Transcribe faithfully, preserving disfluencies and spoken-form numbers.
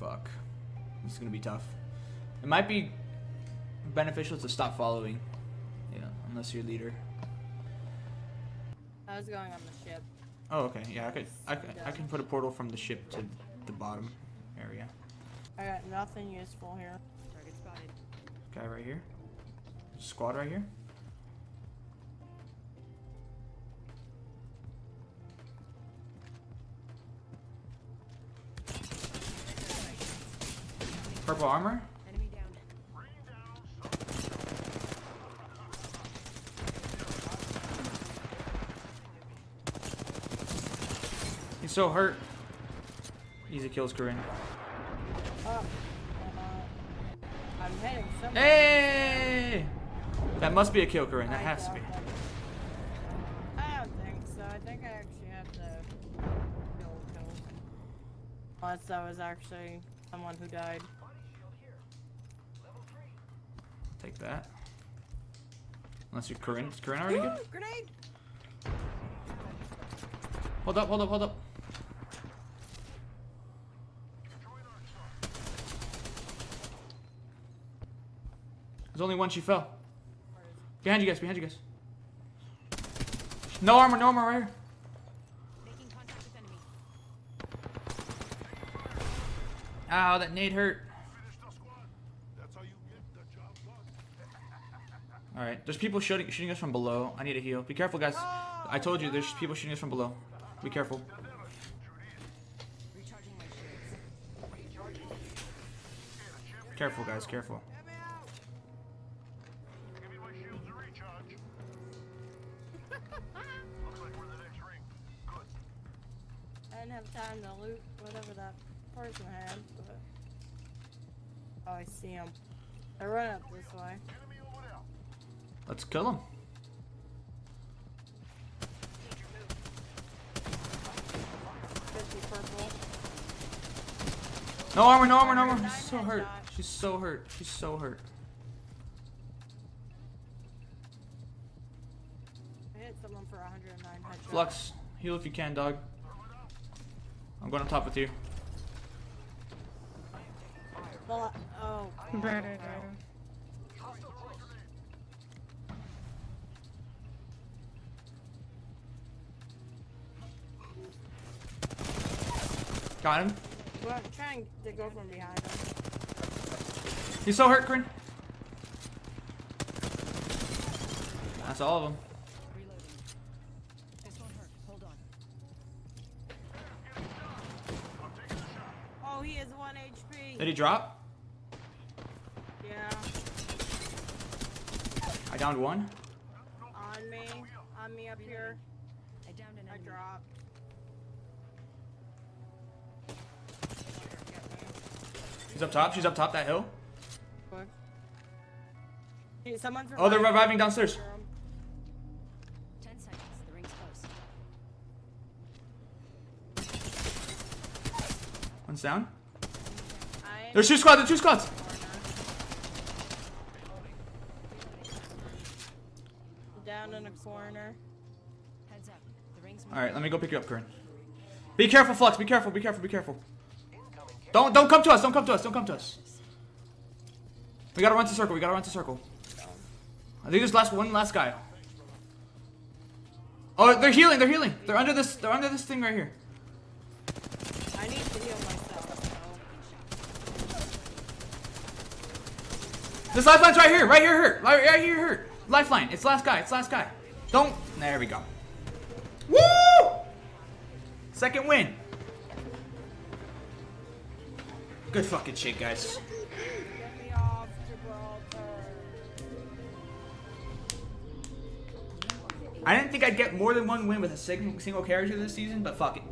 Fuck. This is gonna be tough. It might be beneficial to stop following. Yeah, unless you're leader. I was going on the ship. Oh, okay. Yeah, I could. I could, I can put a portal from the ship to the bottom area. I got nothing useful here. Target spotted. Guy right here. Squad right here. Purple armor. Enemy down. He's so hurt. Easy kills, Corinne. Oh, uh, I'm hitting somebody. Hey! That must be a kill, Corinne. That I has to be. I don't think so. I think I actually had to kill kills. Unless that was actually someone who died. Take that. Unless you're Corinne. Is Corinne already good? Ooh, grenade! Hold up, hold up, hold up. There's only one, she fell. Behind you guys, behind you guys. No armor, no armor right here. Making contact with enemy. Ow, that nade hurt. All right, there's people shooting, shooting us from below. I need a heal. Be careful, guys. Oh, I told you, there's people shooting us from below. Be careful. Careful, guys. Careful. I didn't have time to loot whatever that person had. But... Oh, I see him. I run up this way. Let's kill him. No armor, no armor, no armor. She's so hurt. She's so hurt. She's so hurt. I hit someone for one hundred nine headshots. Flux, heal if you can, dog. I'm going on top with you. Well, oh. Burn it. Got him. Well, I'm trying to go from behind him. He's so hurt, Corinne. That's all of them. Reloading. This won't hurt. Hold on. Oh, he has one H P. Did he drop? Yeah. I downed one. On me. On me up here. I downed another. I dropped. She's up top. She's up top that hill. Oh, they're reviving downstairs. Ten seconds. The ring's close. One's down. There's two squads. There's two squads. Down in a corner. Heads up. The ring's. All right, let me go pick you up, Corinne. Be careful, Flux. Be careful. Be careful. Be careful. Don't don't come to us, don't come to us, don't come to us. We gotta run to circle, we gotta run to circle. I think there's last one last guy. Oh, they're healing, they're healing. They're under this they're under this thing right here. I need to heal myself. This lifeline's right here, right here hurt, right, right here hurt. Lifeline, it's last guy, it's last guy. Don't there we go. Woo! Second win. Good fucking shit, guys. Get me off Gibraltar. I didn't think I'd get more than one win with a single, single character this season, but fuck it.